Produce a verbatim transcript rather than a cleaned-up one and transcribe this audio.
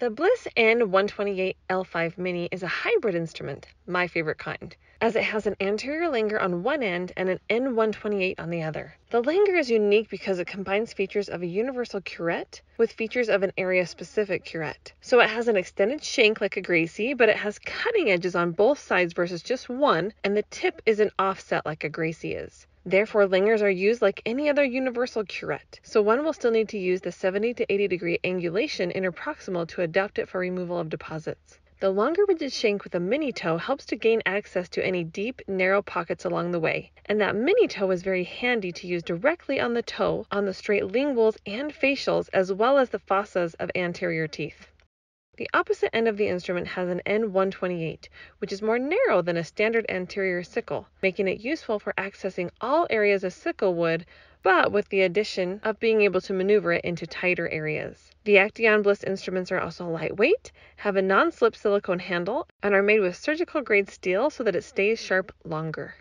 The Bliss N one twenty-eight L five Mini is a hybrid instrument, my favorite kind, as it has an anterior Langer on one end and an N one twenty-eight on the other. The Langer is unique because it combines features of a universal curette with features of an area-specific curette. So it has an extended shank like a Gracey, but it has cutting edges on both sides versus just one, and the tip is an offset like a Gracey is. Therefore, Langers are used like any other universal curette, so one will still need to use the seventy to eighty degree angulation interproximal to adapt it for removal of deposits. The longer rigid shank with a mini toe helps to gain access to any deep, narrow pockets along the way, and that mini toe is very handy to use directly on the toe, on the straight linguals and facials, as well as the fossas of anterior teeth. The opposite end of the instrument has an N one twenty-eight, which is more narrow than a standard anterior sickle, making it useful for accessing all areas a sickle would, but with the addition of being able to maneuver it into tighter areas. The Acteon Bliss instruments are also lightweight, have a non-slip silicone handle, and are made with surgical grade steel so that it stays sharp longer.